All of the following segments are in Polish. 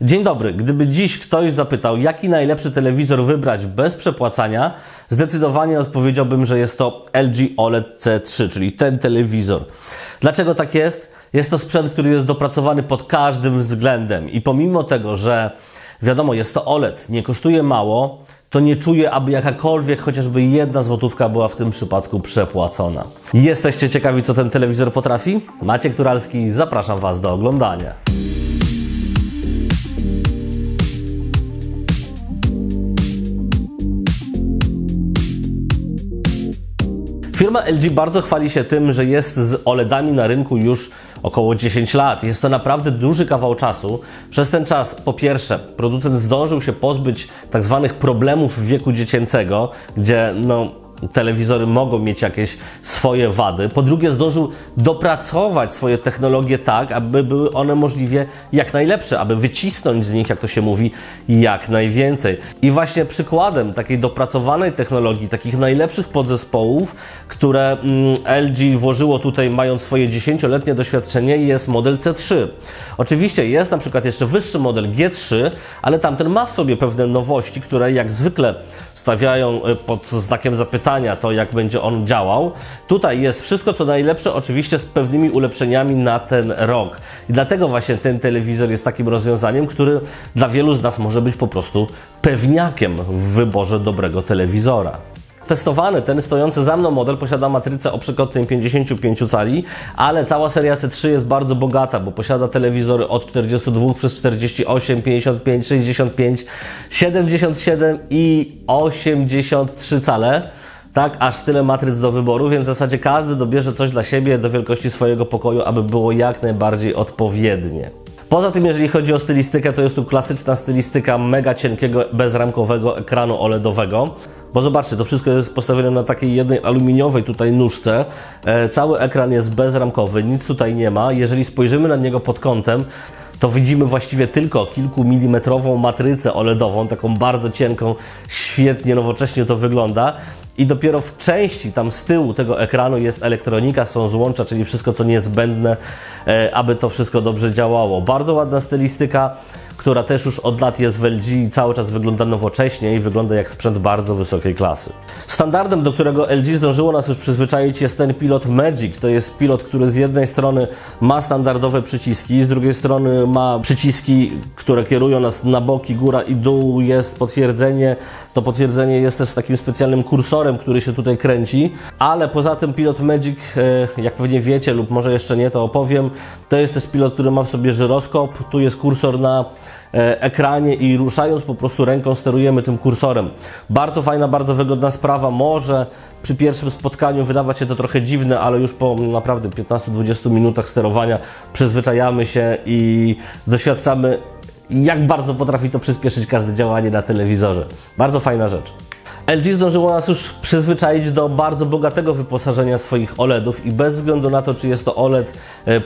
Dzień dobry, gdyby dziś ktoś zapytał, jaki najlepszy telewizor wybrać bez przepłacania, zdecydowanie odpowiedziałbym, że jest to LG OLED C3, czyli ten telewizor. Dlaczego tak jest? Jest to sprzęt, który jest dopracowany pod każdym względem i pomimo tego, że wiadomo, jest to OLED, nie kosztuje mało, to nie czuję, aby jakakolwiek, chociażby jedna złotówka była w tym przypadku przepłacona. Jesteście ciekawi, co ten telewizor potrafi? Maciej Turalski, zapraszam Was do oglądania. Firma LG bardzo chwali się tym, że jest z OLEDami na rynku już około 10 lat. Jest to naprawdę duży kawał czasu. Przez ten czas, po pierwsze, producent zdążył się pozbyć tak zwanych problemów wieku dziecięcego, gdzie telewizory mogą mieć jakieś swoje wady. Po drugie, zdążył dopracować swoje technologie tak, aby były one możliwie jak najlepsze, aby wycisnąć z nich, jak to się mówi, jak najwięcej. I właśnie przykładem takiej dopracowanej technologii, takich najlepszych podzespołów, które LG włożyło tutaj, mając swoje 10-letnie doświadczenie, jest model C3. Oczywiście jest na przykład jeszcze wyższy model G3, ale tamten ma w sobie pewne nowości, które jak zwykle stawiają pod znakiem zapytania to, jak będzie on działał. Tutaj jest wszystko, co najlepsze, oczywiście z pewnymi ulepszeniami na ten rok. I dlatego właśnie ten telewizor jest takim rozwiązaniem, który dla wielu z nas może być po prostu pewniakiem w wyborze dobrego telewizora. Testowany, ten stojący za mną model posiada matrycę o przekątnej 55 cali, ale cała seria C3 jest bardzo bogata, bo posiada telewizory od 42 przez 48, 55, 65, 77 i 83 cale. Tak, aż tyle matryc do wyboru, więc w zasadzie każdy dobierze coś dla siebie do wielkości swojego pokoju, aby było jak najbardziej odpowiednie. Poza tym, jeżeli chodzi o stylistykę, to jest tu klasyczna stylistyka mega cienkiego, bezramkowego ekranu OLEDowego. Bo zobaczcie, to wszystko jest postawione na takiej jednej aluminiowej tutaj nóżce. Cały ekran jest bezramkowy, nic tutaj nie ma. Jeżeli spojrzymy na niego pod kątem, to widzimy właściwie tylko kilkumilimetrową matrycę OLEDową, taką bardzo cienką, świetnie, nowocześnie to wygląda. I dopiero w części tam z tyłu tego ekranu jest elektronika, są złącza, czyli wszystko, co niezbędne, aby to wszystko dobrze działało. Bardzo ładna stylistyka, która też już od lat jest w LG i cały czas wygląda nowocześnie i wygląda jak sprzęt bardzo wysokiej klasy. Standardem, do którego LG zdążyło nas już przyzwyczaić, jest ten pilot Magic. To jest pilot, który z jednej strony ma standardowe przyciski, z drugiej strony ma przyciski, które kierują nas na boki, góra i dół. Jest potwierdzenie, to potwierdzenie jest też z takim specjalnym kursorem, który się tutaj kręci. Ale poza tym pilot Magic, jak pewnie wiecie lub może jeszcze nie, to opowiem, to jest też pilot, który ma w sobie żyroskop, tu jest kursor na ekranie i ruszając po prostu ręką sterujemy tym kursorem. Bardzo fajna, bardzo wygodna sprawa. Może przy pierwszym spotkaniu wydawać się to trochę dziwne, ale już po naprawdę 15-20 minutach sterowania przyzwyczajamy się i doświadczamy, jak bardzo potrafi to przyspieszyć każde działanie na telewizorze. Bardzo fajna rzecz. LG zdążyło nas już przyzwyczaić do bardzo bogatego wyposażenia swoich OLEDów i bez względu na to, czy jest to OLED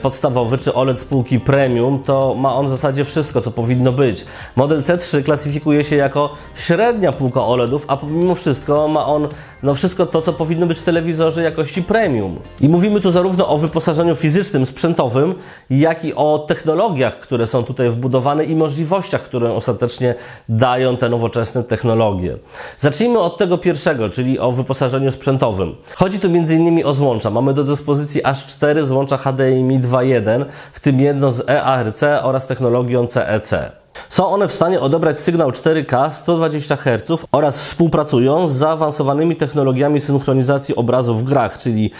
podstawowy, czy OLED spółki premium, to ma on w zasadzie wszystko, co powinno być. Model C3 klasyfikuje się jako średnia półka OLEDów, a pomimo wszystko ma on wszystko to, co powinno być w telewizorze jakości premium. I mówimy tu zarówno o wyposażeniu fizycznym, sprzętowym, jak i o technologiach, które są tutaj wbudowane i możliwościach, które ostatecznie dają te nowoczesne technologie. Zacznijmy od tego pierwszego, czyli o wyposażeniu sprzętowym. Chodzi tu m.in. o złącza. Mamy do dyspozycji aż 4 złącza HDMI 2.1, w tym jedno z eARC oraz technologią CEC. Są one w stanie odebrać sygnał 4K 120 Hz oraz współpracują z zaawansowanymi technologiami synchronizacji obrazów w grach, czyli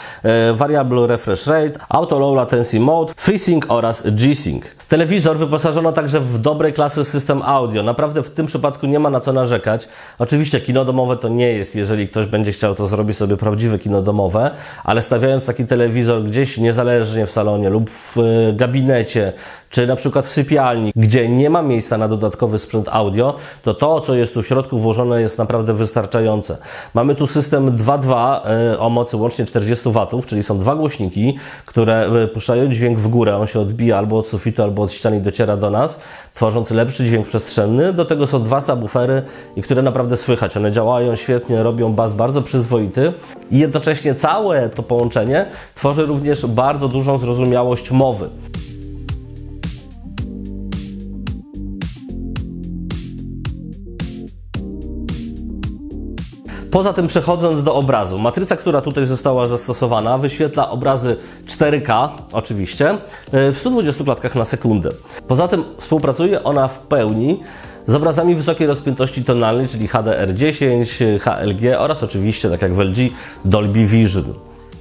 Variable Refresh Rate, Auto Low Latency Mode, FreeSync oraz G-Sync. Telewizor wyposażono także w dobrej klasy system audio. Naprawdę w tym przypadku nie ma na co narzekać. Oczywiście kino domowe to nie jest, jeżeli ktoś będzie chciał, to zrobić sobie prawdziwe kino domowe, ale stawiając taki telewizor gdzieś niezależnie w salonie lub w gabinecie, czy na przykład w sypialni, gdzie nie ma miejsca na dodatkowy sprzęt audio, to to, co jest tu w środku włożone, jest naprawdę wystarczające. Mamy tu system 2.2 o mocy łącznie 40 W, czyli są dwa głośniki, które puszczają dźwięk w górę, on się odbija albo od sufitu, albo od ściany i dociera do nas, tworząc lepszy dźwięk przestrzenny. Do tego są dwa subwoofery, które naprawdę słychać. One działają świetnie, robią bas bardzo przyzwoity i jednocześnie całe to połączenie tworzy również bardzo dużą zrozumiałość mowy. Poza tym, przechodząc do obrazu, matryca, która tutaj została zastosowana, wyświetla obrazy 4K, oczywiście, w 120 klatkach na sekundę. Poza tym współpracuje ona w pełni z obrazami wysokiej rozpiętości tonalnej, czyli HDR10, HLG oraz oczywiście, tak jak w LG, Dolby Vision.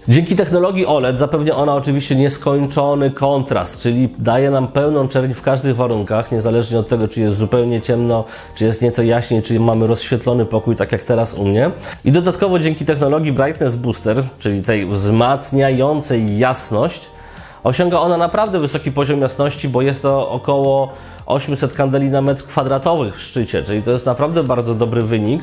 Dzięki technologii OLED zapewnia ona oczywiście nieskończony kontrast, czyli daje nam pełną czerń w każdych warunkach, niezależnie od tego, czy jest zupełnie ciemno, czy jest nieco jaśniej, czy mamy rozświetlony pokój, tak jak teraz u mnie. I dodatkowo dzięki technologii Brightness Booster, czyli tej wzmacniającej jasność, osiąga ona naprawdę wysoki poziom jasności, bo jest to około 800 kandeli na metr kwadratowych w szczycie, czyli to jest naprawdę bardzo dobry wynik.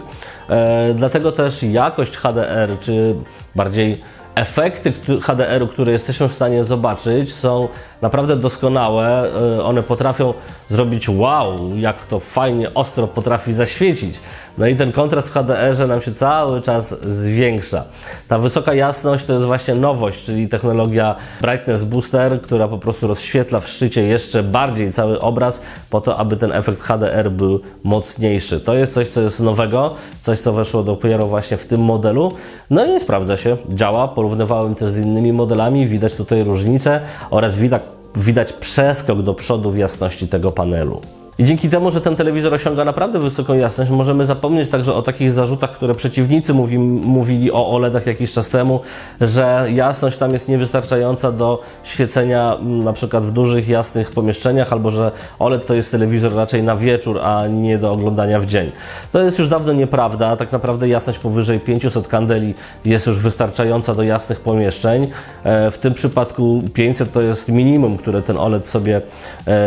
Dlatego też jakość HDR, czy bardziej efekty HDR-u, które jesteśmy w stanie zobaczyć, są naprawdę doskonałe. One potrafią zrobić wow, jak to fajnie, ostro potrafi zaświecić. No i ten kontrast w HDR-ze nam się cały czas zwiększa. Ta wysoka jasność to jest właśnie nowość, czyli technologia Brightness Booster, która po prostu rozświetla w szczycie jeszcze bardziej cały obraz po to, aby ten efekt HDR był mocniejszy. To jest coś, co jest nowego, coś, co weszło dopiero właśnie w tym modelu. No i sprawdza się, działa. Porównywałem też z innymi modelami, widać tutaj różnicę oraz widać przeskok do przodu w jasności tego panelu. I dzięki temu, że ten telewizor osiąga naprawdę wysoką jasność, możemy zapomnieć także o takich zarzutach, które przeciwnicy mówili o OLED-ach jakiś czas temu, że jasność tam jest niewystarczająca do świecenia na przykład w dużych, jasnych pomieszczeniach, albo że OLED to jest telewizor raczej na wieczór, a nie do oglądania w dzień. To jest już dawno nieprawda. Tak naprawdę jasność powyżej 500 kandeli jest już wystarczająca do jasnych pomieszczeń. W tym przypadku 500 to jest minimum, które ten OLED sobie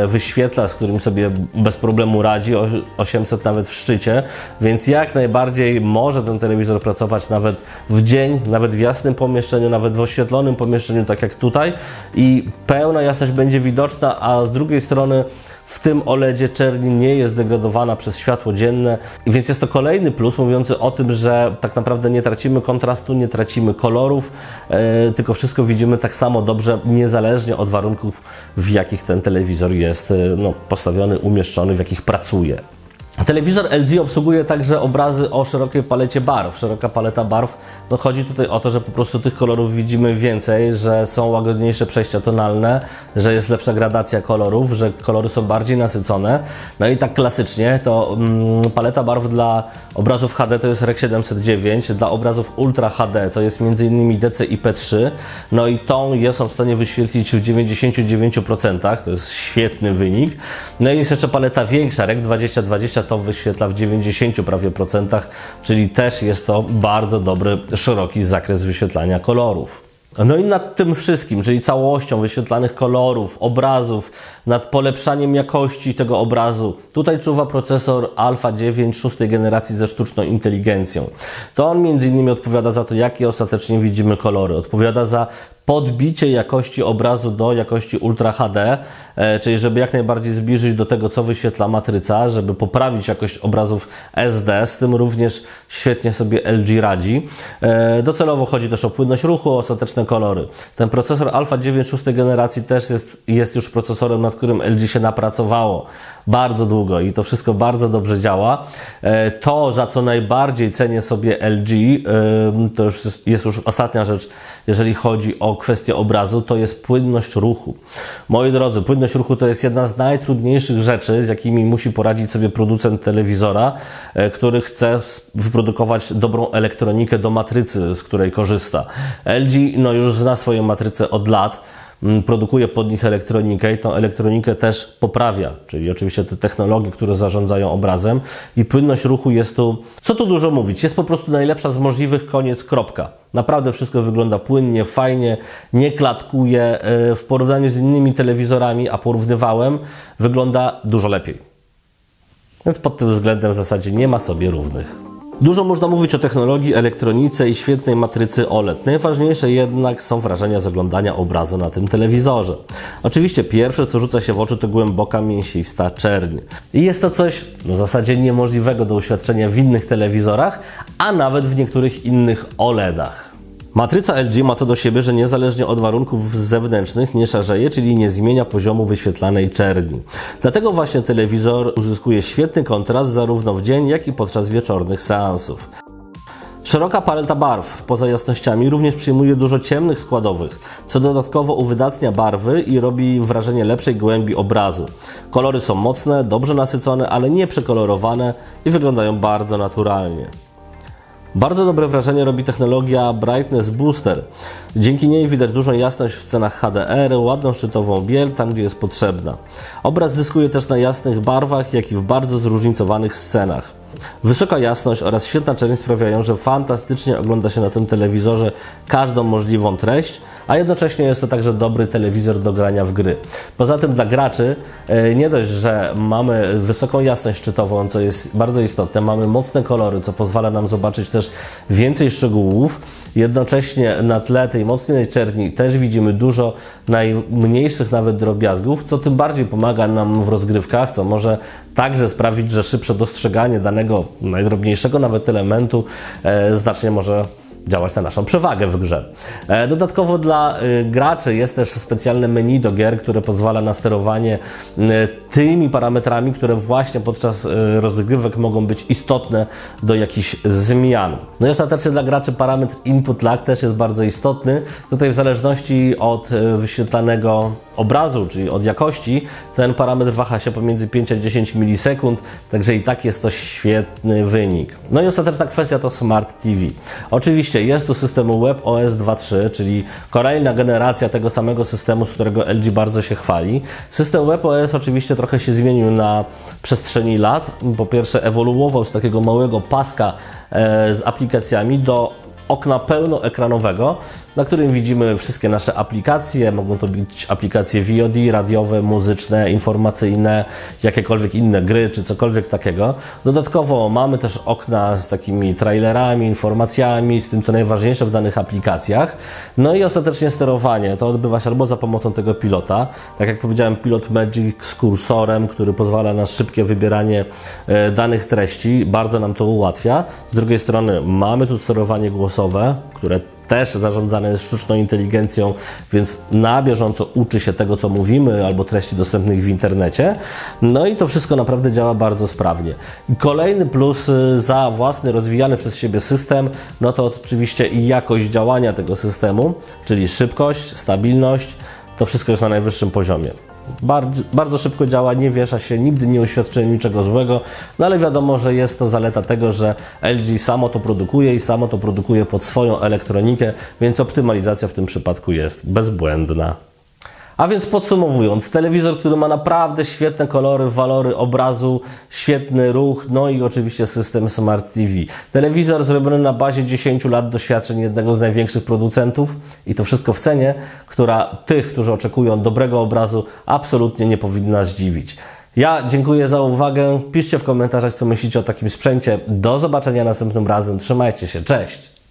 wyświetla, z którym sobie bez problemu radzi, 800 nawet w szczycie, więc jak najbardziej może ten telewizor pracować nawet w dzień, nawet w jasnym pomieszczeniu, nawet w oświetlonym pomieszczeniu, tak jak tutaj, i pełna jasność będzie widoczna, a z drugiej strony w tym OLEDzie czerni nie jest degradowana przez światło dzienne, więc jest to kolejny plus mówiący o tym, że tak naprawdę nie tracimy kontrastu, nie tracimy kolorów, tylko wszystko widzimy tak samo dobrze, niezależnie od warunków, w jakich ten telewizor jest postawiony, umieszczony, w jakich pracuje. Telewizor LG obsługuje także obrazy o szerokiej palecie barw. Szeroka paleta barw, chodzi tutaj o to, że po prostu tych kolorów widzimy więcej, że są łagodniejsze przejścia tonalne, że jest lepsza gradacja kolorów, że kolory są bardziej nasycone. No i tak klasycznie to paleta barw dla obrazów HD to jest Rec. 709, dla obrazów Ultra HD to jest m.in. DCI-P3, no i tą są w stanie wyświetlić w 99%, to jest świetny wynik. No i jest jeszcze paleta większa, Rec. 2020, to wyświetla w 90%, czyli też jest to bardzo dobry, szeroki zakres wyświetlania kolorów. No i nad tym wszystkim, czyli całością wyświetlanych kolorów, obrazów, nad polepszaniem jakości tego obrazu, tutaj czuwa procesor Alpha 9 6. generacji ze sztuczną inteligencją. To on m.in. odpowiada za to, jakie ostatecznie widzimy kolory, odpowiada za podbicie jakości obrazu do jakości Ultra HD, czyli żeby jak najbardziej zbliżyć do tego, co wyświetla matryca, żeby poprawić jakość obrazów SD, z tym również świetnie sobie LG radzi. Docelowo chodzi też o płynność ruchu, o ostateczne kolory. Ten procesor Alpha 9 6. generacji też jest już procesorem, nad którym LG się napracowało bardzo długo i to wszystko bardzo dobrze działa. To, za co najbardziej cenię sobie LG, to już jest już ostatnia rzecz, jeżeli chodzi o kwestię obrazu, to jest płynność ruchu. Moi drodzy, płynność ruchu to jest jedna z najtrudniejszych rzeczy, z jakimi musi poradzić sobie producent telewizora, który chce wyprodukować dobrą elektronikę do matrycy, z której korzysta. LG już zna swoje matryce od lat, produkuje pod nich elektronikę i tą elektronikę też poprawia, czyli oczywiście te technologie, które zarządzają obrazem, i płynność ruchu jest tu, co tu dużo mówić, jest po prostu najlepsza z możliwych, koniec, kropka. Naprawdę wszystko wygląda płynnie, fajnie, nie klatkuje, w porównaniu z innymi telewizorami, a porównywałem, wygląda dużo lepiej. Więc pod tym względem w zasadzie nie ma sobie równych. Dużo można mówić o technologii, elektronice i świetnej matrycy OLED. Najważniejsze jednak są wrażenia z oglądania obrazu na tym telewizorze. Oczywiście pierwsze, co rzuca się w oczy, to głęboka, mięsista czerń. I jest to coś w zasadzie niemożliwego do uświadczenia w innych telewizorach, a nawet w niektórych innych OLED-ach. Matryca LG ma to do siebie, że niezależnie od warunków zewnętrznych nie szarzeje, czyli nie zmienia poziomu wyświetlanej czerni. Dlatego właśnie telewizor uzyskuje świetny kontrast zarówno w dzień, jak i podczas wieczornych seansów. Szeroka paleta barw, poza jasnościami, również przyjmuje dużo ciemnych składowych, co dodatkowo uwydatnia barwy i robi wrażenie lepszej głębi obrazu. Kolory są mocne, dobrze nasycone, ale nie przekolorowane i wyglądają bardzo naturalnie. Bardzo dobre wrażenie robi technologia Brightness Booster. Dzięki niej widać dużą jasność w cenach HDR, ładną szczytową biel tam, gdzie jest potrzebna. Obraz zyskuje też na jasnych barwach, jak i w bardzo zróżnicowanych scenach. Wysoka jasność oraz świetna czerń sprawiają, że fantastycznie ogląda się na tym telewizorze każdą możliwą treść, a jednocześnie jest to także dobry telewizor do grania w gry. Poza tym dla graczy nie dość, że mamy wysoką jasność szczytową, co jest bardzo istotne, mamy mocne kolory, co pozwala nam zobaczyć też więcej szczegółów. Jednocześnie na tle tej mocnej czerni też widzimy dużo najmniejszych nawet drobiazgów, co tym bardziej pomaga nam w rozgrywkach, co może także sprawić, że szybsze dostrzeganie danego najdrobniejszego nawet elementu znacznie może działać na naszą przewagę w grze. Dodatkowo dla graczy jest też specjalne menu do gier, które pozwala na sterowanie tymi parametrami, które właśnie podczas rozgrywek mogą być istotne do jakichś zmian. No i ostatecznie dla graczy parametr input lag też jest bardzo istotny. Tutaj w zależności od wyświetlanego obrazu, czyli od jakości, ten parametr waha się pomiędzy 5 a 10 milisekund, także i tak jest to świetny wynik. No i ostateczna kwestia to Smart TV. Oczywiście jest tu system WebOS 2.3, czyli kolejna generacja tego samego systemu, z którego LG bardzo się chwali. System WebOS oczywiście trochę się zmienił na przestrzeni lat. Po pierwsze ewoluował z takiego małego paska z aplikacjami do okna pełnoekranowego, na którym widzimy wszystkie nasze aplikacje. Mogą to być aplikacje VOD, radiowe, muzyczne, informacyjne, jakiekolwiek inne gry czy cokolwiek takiego. Dodatkowo mamy też okna z takimi trailerami, informacjami, z tym co najważniejsze w danych aplikacjach. No i ostatecznie sterowanie. To odbywa się albo za pomocą tego pilota. Tak jak powiedziałem, pilot Magic z kursorem, który pozwala na szybkie wybieranie danych treści. Bardzo nam to ułatwia. Z drugiej strony mamy tu sterowanie głosowe, które też zarządzane jest sztuczną inteligencją, więc na bieżąco uczy się tego, co mówimy, albo treści dostępnych w internecie. No i to wszystko naprawdę działa bardzo sprawnie. Kolejny plus za własny, rozwijany przez siebie system, no to oczywiście jakość działania tego systemu, czyli szybkość, stabilność, to wszystko jest na najwyższym poziomie. Bardzo szybko działa, nie wiesza się, nigdy nie uświadczyłem niczego złego, no ale wiadomo, że jest to zaleta tego, że LG samo to produkuje i samo to produkuje pod swoją elektronikę, więc optymalizacja w tym przypadku jest bezbłędna. A więc podsumowując, telewizor, który ma naprawdę świetne kolory, walory obrazu, świetny ruch, no i oczywiście system Smart TV. Telewizor zrobiony na bazie 10 lat doświadczeń jednego z największych producentów i to wszystko w cenie, która tych, którzy oczekują dobrego obrazu, absolutnie nie powinna zdziwić. Ja dziękuję za uwagę, piszcie w komentarzach, co myślicie o takim sprzęcie. Do zobaczenia następnym razem, trzymajcie się, cześć!